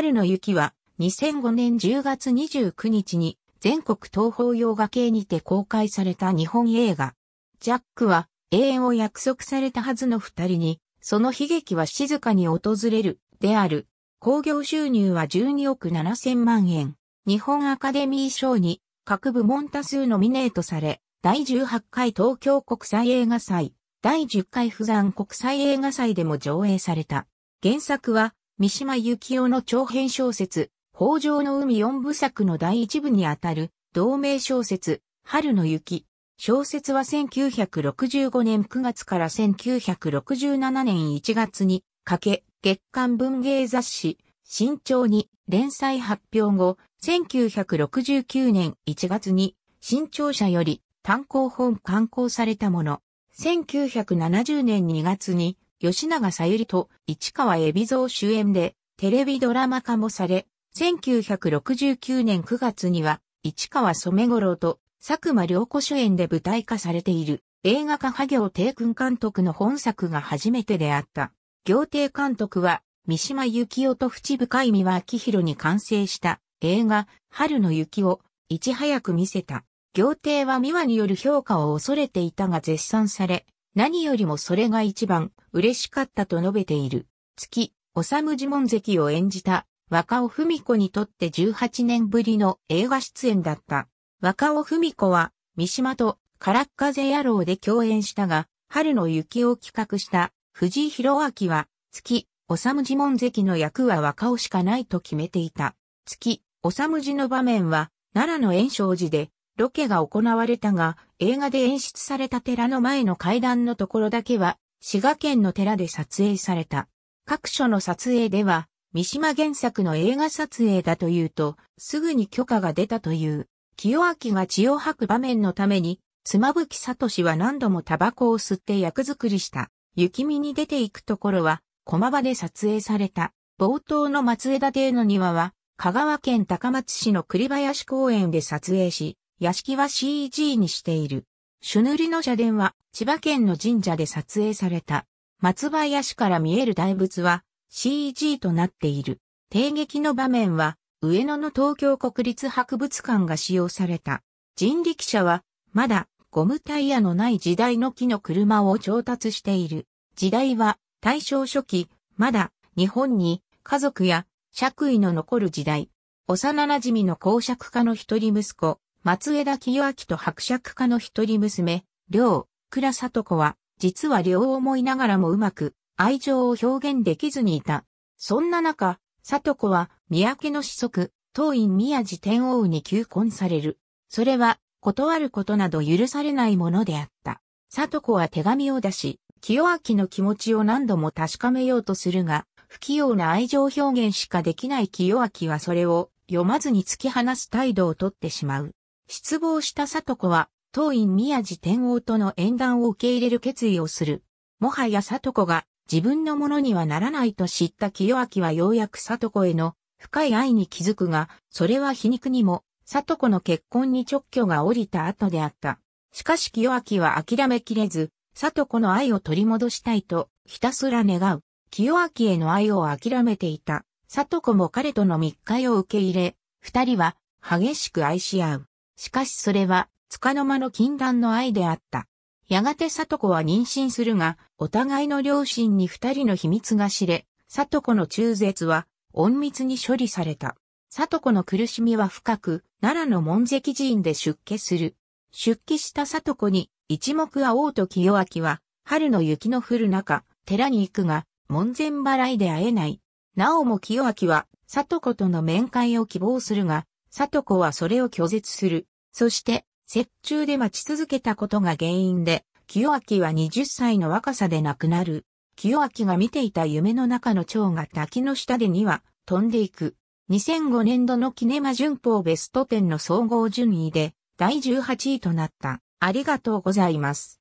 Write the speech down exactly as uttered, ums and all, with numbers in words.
春の雪はにせんごねんじゅうがつにじゅうくにちに全国東宝洋画系にて公開された日本映画。ジャックは永遠を約束されたはずの二人に、その悲劇は静かに訪れる、である。興行収入はじゅうにおくななせんまんえん。日本アカデミー賞に各部門多数ノミネートされ、だいじゅうはちかい東京国際映画祭、だいじゅっかい釜山国際映画祭でも上映された。原作は三島由紀夫の長編小説、豊穣の海よんぶさくのだいいちぶにあたる同名小説、春の雪。小説はせんきゅうひゃくろくじゅうごねんくがつからせんきゅうひゃくろくじゅうななねんいちがつにかけ、月刊文芸雑誌、新潮に連載発表後、せんきゅうひゃくろくじゅうきゅうねんいちがつに新潮社より単行本刊行されたもの。せんきゅうひゃくななじゅうねんにがつに吉永小百合と市川海老蔵主演でテレビドラマ化もされ、せんきゅうひゃくろくじゅうきゅうねんくがつには市川染五郎と佐久間良子主演で舞台化されている。映画化垩行庭訓監督の本作が初めてであった。垩庭監督は三島由紀夫と淵深い三輪明宏に完成した映画春の雪をいち早く見せた。垩庭は三輪による評価を恐れていたが絶賛され、何よりもそれが一番嬉しかったと述べている。月、修自問関を演じた若尾文子にとってじゅうはちねんぶりの映画出演だった。若尾文子は三島とからっ風野郎で共演したが、春の雪を企画した藤井弘明は、月、修自問関の役は若尾しかないと決めていた。月、修自の場面は、奈良の円勝寺で、ロケが行われたが、映画で演出された寺の前の階段のところだけは、滋賀県の寺で撮影された。各所の撮影では、三島原作の映画撮影だというと、すぐに許可が出たという。清明が血を吐く場面のために、妻夫木聡は何度もタバコを吸って役作りした。雪見に出ていくところは、駒場で撮影された。冒頭の松枝邸の庭は、香川県高松市の栗林公園で撮影し、屋敷は シージー にしている。朱塗りの社殿は、千葉県の神社で撮影された。松林から見える大仏は、シージー となっている。帝劇の場面は、上野の東京国立博物館が使用された。人力車は、まだ、ゴムタイヤのない時代の木の車を調達している。時代は大正初期、まだ日本に家族や爵位の残る時代。幼馴染の公爵家の一人息子、松枝清明と伯爵家の一人娘、両倉里子は、実は両思いながらもうまく愛情を表現できずにいた。そんな中、里子は三宅の子息、当院宮治天皇に求婚される。それは、断ることなど許されないものであった。里子は手紙を出し、清明の気持ちを何度も確かめようとするが、不器用な愛情表現しかできない清明はそれを読まずに突き放す態度をとってしまう。失望した里子は、当院宮治天皇との縁談を受け入れる決意をする。もはや里子が自分のものにはならないと知った清明はようやく里子への深い愛に気づくが、それは皮肉にも、里子の結婚に直挙が降りた後であった。しかし清明は諦めきれず、里子の愛を取り戻したいとひたすら願う。清明への愛を諦めていた。里子も彼との密会を受け入れ、二人は激しく愛し合う。しかしそれは、束の間の禁断の愛であった。やがて里子は妊娠するが、お互いの両親に二人の秘密が知れ、里子の中絶は隠密に処理された。里子の苦しみは深く、奈良の門跡寺院で出家する。出家した里子に一目会おうと清明は、春の雪の降る中、寺に行くが、門前払いで会えない。なおも清明は、里子との面会を希望するが、里子はそれを拒絶する。そして、雪中で待ち続けたことが原因で、清明ははたちの若さで亡くなる。清明が見ていた夢の中の蝶が滝の下でにわ飛んでいく。にせんごねんどのキネマ旬報ベストじゅうの総合順位でだいじゅうはちいとなった。ありがとうございます。